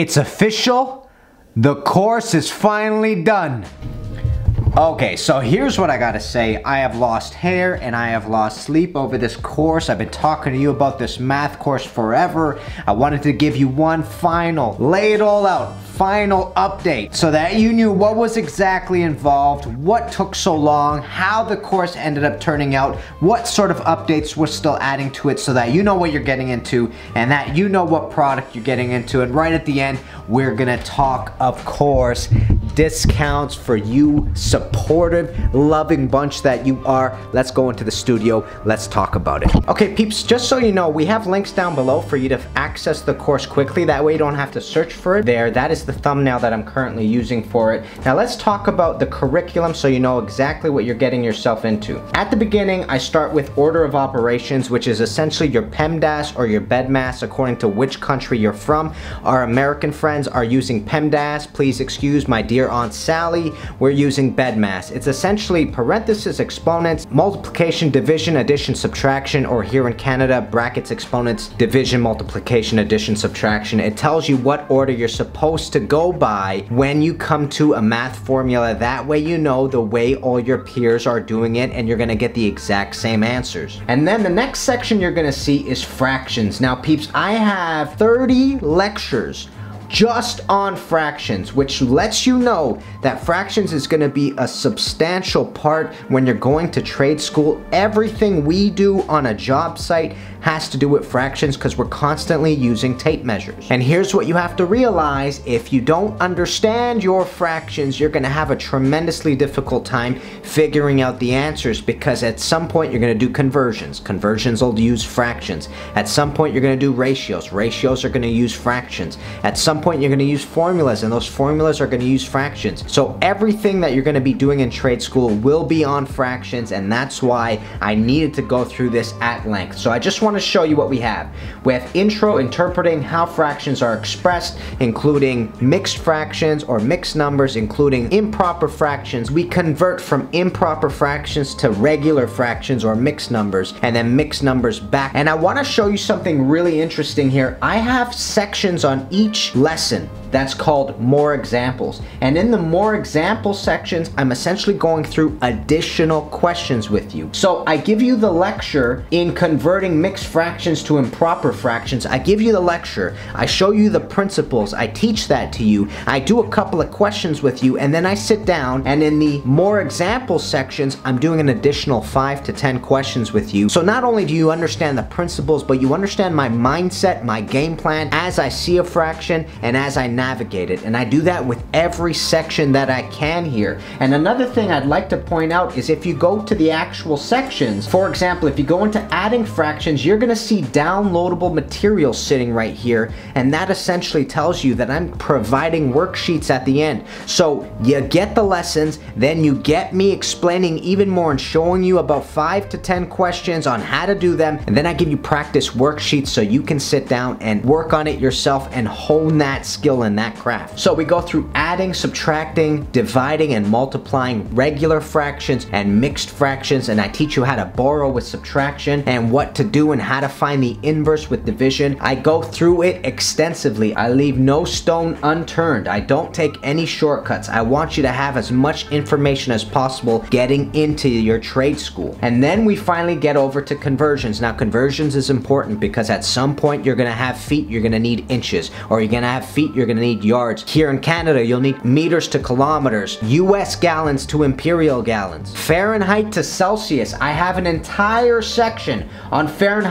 It's official. The course is finally done. Okay, so here's what I gotta say. I have lost hair and I have lost sleep over this course. I've been talking to you about this math course forever. I wanted to give you one final, lay it all out, final update so that you knew what was exactly involved, what took so long, how the course ended up turning out, what sort of updates we're still adding to it so that you know what you're getting into and that you know what product you're getting into. And right at the end, we're gonna talk, of course, discounts for you, supportive, loving bunch that you are. Let's go into the studio. Let's talk about it. Okay, peeps, just so you know, we have links down below for you to access the course quickly. That way you don't have to search for it there. That is the thumbnail that I'm currently using for it. Now let's talk about the curriculum so you know exactly what you're getting yourself into. At the beginning, I start with order of operations, which is essentially your PEMDAS or your BEDMAS according to which country you're from. Our American friends are using PEMDAS. Please excuse my dear Aunt Sally. We're using BEDMAS. It's essentially parentheses, exponents, multiplication, division, addition, subtraction, or here in Canada, brackets, exponents, division, multiplication, addition, subtraction. It tells you what order you're supposed to go by when you come to a math formula. That way you know the way all your peers are doing it and you're gonna get the exact same answers. And then the next section you're gonna see is fractions. Now peeps, I have 30 lectures just on fractions, which lets you know that fractions is gonna be a substantial part when you're going to trade school. Everything we do on a job site has to do with fractions because we're constantly using tape measures. And here's what you have to realize. If you don't understand your fractions, you're gonna have a tremendously difficult time figuring out the answers because at some point you're gonna do conversions. Conversions will use fractions. At some point you're gonna do ratios. Ratios are gonna use fractions. At some point you're going to use formulas and those formulas are going to use fractions. So everything that you're going to be doing in trade school will be on fractions, and that's why I needed to go through this at length. So I just want to show you what we have. We have intro interpreting how fractions are expressed, including mixed fractions or mixed numbers, including improper fractions. We convert from improper fractions to regular fractions or mixed numbers, and then mixed numbers back. And I want to show you something really interesting here. I have sections on each lesson that's called more examples, and in the more example sections I'm essentially going through additional questions with you. So I give you the lecture in converting mixed fractions to improper fractions. I give you the lecture, I show you the principles, I teach that to you, I do a couple of questions with you, and then I sit down and in the more example sections I'm doing an additional 5 to 10 questions with you. So not only do you understand the principles, but you understand my mindset, my game plan as I see a fraction and as I navigate it. And I do that with every section that I can here. And another thing I'd like to point out is if you go to the actual sections, for example, if you go into adding fractions, you're gonna see downloadable material sitting right here, and that essentially tells you that I'm providing worksheets at the end. So you get the lessons, then you get me explaining even more and showing you about 5 to 10 questions on how to do them, and then I give you practice worksheets so you can sit down and work on it yourself and hone that skill in that craft. So we go through adding, subtracting, dividing, and multiplying regular fractions and mixed fractions, and I teach you how to borrow with subtraction and what to do and how to find the inverse with division. I go through it extensively. I leave no stone unturned. I don't take any shortcuts. I want you to have as much information as possible getting into your trade school. And then we finally get over to conversions. Now conversions is important because at some point you're gonna have feet, you're gonna need inches, or you're gonna have feet, you're gonna need yards. Here in Canada, you'll need meters to kilometers, US gallons to imperial gallons, Fahrenheit to Celsius. I have an entire section on Fahrenheit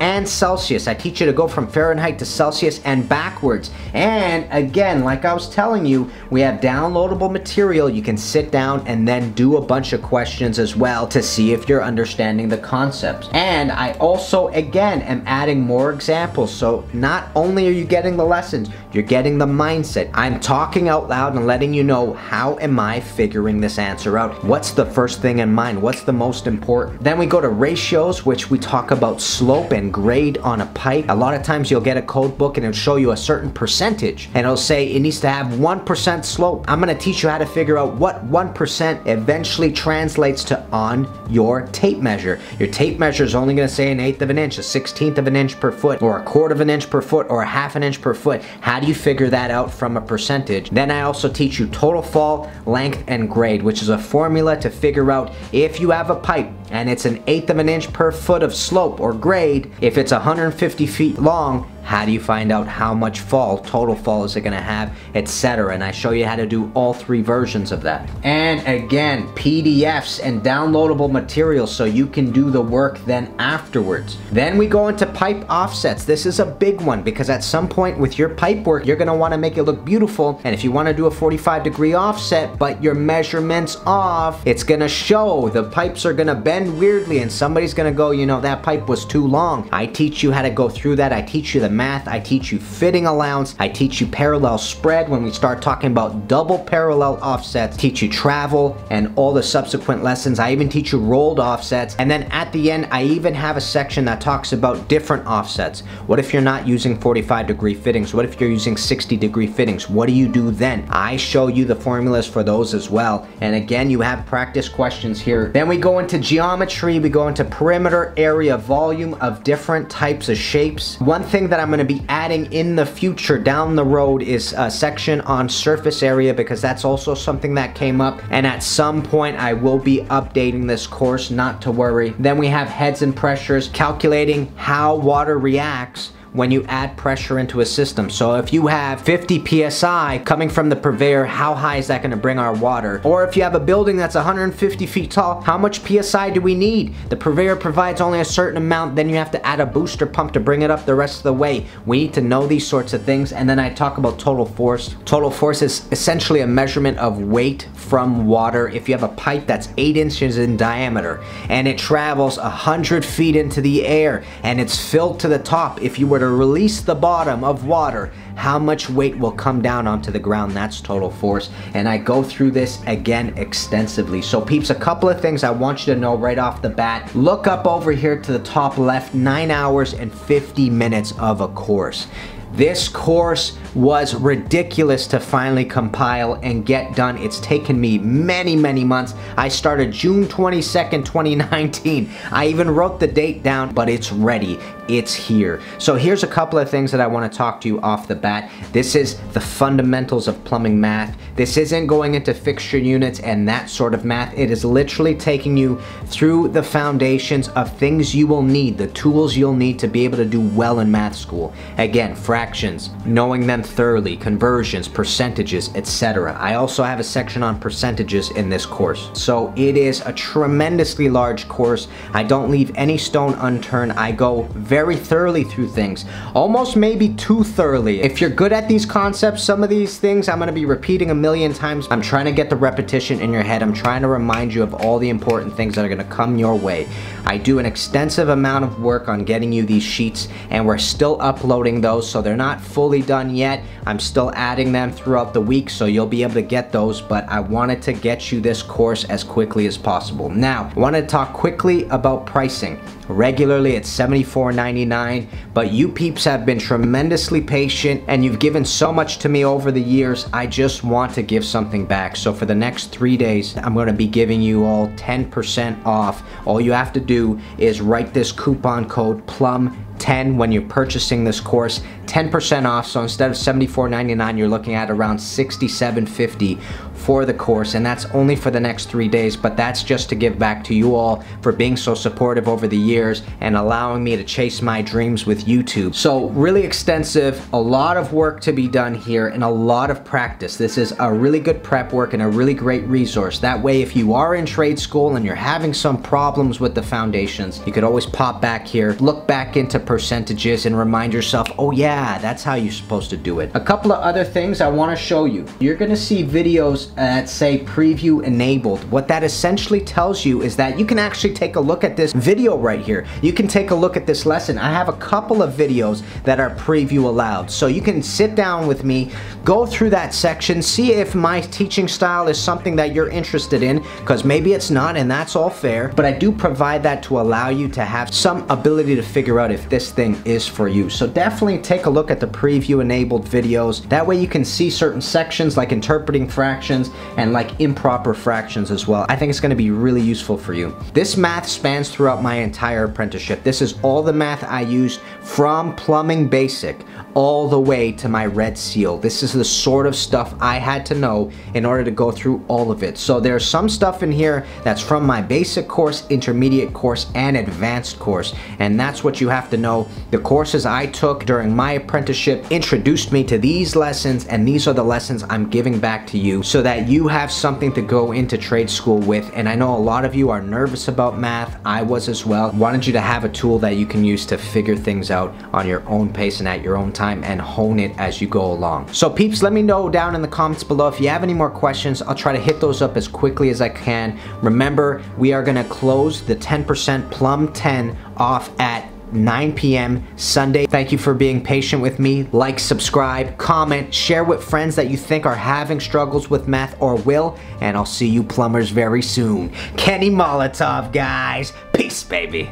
and Celsius. I teach you to go from Fahrenheit to Celsius and backwards. And again, like I was telling you, we have downloadable material. You can sit down and then do a bunch of questions as well to see if you're understanding the concepts. And I also, again, am adding more examples. So not only are you getting the lessons, you're getting the mindset. I'm talking out loud and letting you know, how am I figuring this answer out? What's the first thing in mind? What's the most important? Then we go to ratios, which we talk about slope and grade on a pipe. A lot of times you'll get a code book and it'll show you a certain percentage and it'll say it needs to have 1% slope. I'm gonna teach you how to figure out what 1% eventually translates to on your tape measure. Your tape measure is only gonna say 1/8 of an inch, 1/16 of an inch per foot, or 1/4 of an inch per foot, or 1/2 an inch per foot. How do do you figure that out from a percentage? Then I also teach you total fall, length, and grade, which is a formula to figure out if you have a pipe and it's 1/8 of an inch per foot of slope or grade, if it's 150 feet long, how do you find out how much fall, total fall is it gonna have, etc. And I show you how to do all three versions of that. And again, PDFs and downloadable materials so you can do the work then afterwards. Then we go into pipe offsets. This is a big one because at some point with your pipe work, you're gonna wanna make it look beautiful. And if you wanna do a 45-degree offset, but your measurement's off, it's gonna show, the pipes are gonna bend weirdly and somebody's gonna go, you know, that pipe was too long. I teach you how to go through that. I teach you the math, I teach you fitting allowance, I teach you parallel spread when we start talking about double parallel offsets, teach you travel and all the subsequent lessons. I even teach you rolled offsets, and then at the end I even have a section that talks about different offsets. What if you're not using 45-degree fittings? What if you're using 60-degree fittings? What do you do then? I show you the formulas for those as well, and again you have practice questions here. Then we go into geometry, we go into perimeter, area, volume of different types of shapes. One thing that I'm going to be adding in the future down the road is a section on surface area because that's also something that came up, and at some point I will be updating this course, not to worry. Then we have heads and pressures, calculating how water reacts when you add pressure into a system. So if you have 50 PSI coming from the purveyor, how high is that gonna bring our water? Or if you have a building that's 150 feet tall, how much PSI do we need? The purveyor provides only a certain amount, then you have to add a booster pump to bring it up the rest of the way. We need to know these sorts of things. And then I talk about total force. Total force is essentially a measurement of weight from water. If you have a pipe that's 8 inches in diameter and it travels 100 feet into the air and it's filled to the top, if you were to release the bottom of water, how much weight will come down onto the ground? That's total force. And I go through this again extensively. So peeps, a couple of things I want you to know right off the bat. Look up over here to the top left, 9 hours and 50 minutes of a course. This course was ridiculous to finally compile and get done. It's taken me many, many months. I started June 22nd, 2019. I even wrote the date down, but it's ready. It's here. So here's a couple of things that I want to talk to you off the bat. This is the fundamentals of plumbing math. This isn't going into fixture units and that sort of math. It is literally taking you through the foundations of things you will need, the tools you'll need to be able to do well in math school. Again, fractions, knowing them thoroughly, conversions, percentages, etc. I also have a section on percentages in this course. So it is a tremendously large course. I don't leave any stone unturned. I go very thoroughly through things, almost maybe too thoroughly. If you're good at these concepts, some of these things I'm going to be repeating a million times. I'm trying to get the repetition in your head. I'm trying to remind you of all the important things that are going to come your way. I do an extensive amount of work on getting you these sheets, and we're still uploading those, so they're not fully done yet. I'm still adding them throughout the week, so you'll be able to get those, but I wanted to get you this course as quickly as possible. Now, I want to talk quickly about pricing. Regularly it's $74.99, but you peeps have been tremendously patient and you've given so much to me over the years. I just want to give something back. So for the next 3 days, I'm going to be giving you all 10% off. All you have to do is write this coupon code PLUM10 when you're purchasing this course, 10% off. So instead of $74.99, you're looking at around $67.50 for the course, and that's only for the next 3 days, but that's just to give back to you all for being so supportive over the years and allowing me to chase my dreams with YouTube. So really extensive, a lot of work to be done here and a lot of practice. This is a really good prep work and a really great resource. That way, if you are in trade school and you're having some problems with the foundations, you could always pop back here, look back into percentages and remind yourself, oh yeah, that's how you're supposed to do it. A couple of other things I want to show you. You're going to see videos that say preview enabled. What that essentially tells you is that you can actually take a look at this video right here. You can take a look at this lesson. I have a couple of videos that are preview allowed. So you can sit down with me, go through that section, see if my teaching style is something that you're interested in, because maybe it's not, and that's all fair. But I do provide that to allow you to have some ability to figure out if this thing is for you. So definitely take a look at the preview enabled videos. That way you can see certain sections like interpreting fractions and like improper fractions as well. I think it's going to be really useful for you. This math spans throughout my entire apprenticeship. This is all the math I used from plumbing basic all the way to my red seal. This is the sort of stuff I had to know in order to go through all of it. So there's some stuff in here that's from my basic course, intermediate course, and advanced course, and that's what you have to know. The courses I took during my apprenticeship introduced me to these lessons, and these are the lessons I'm giving back to you so that you have something to go into trade school with. And I know a lot of you are nervous about math. I was as well. Wanted you to have a tool that you can use to figure things out on your own pace and at your own time, and hone it as you go along. So peeps, let me know down in the comments below if you have any more questions. I'll try to hit those up as quickly as I can. Remember, we are gonna close the 10% Plum 10 off at 9 p.m. Sunday. Thank you for being patient with me. Like, subscribe, comment, share with friends that you think are having struggles with math or will, and I'll see you plumbers very soon. Kenny Molotov, guys. Peace, baby.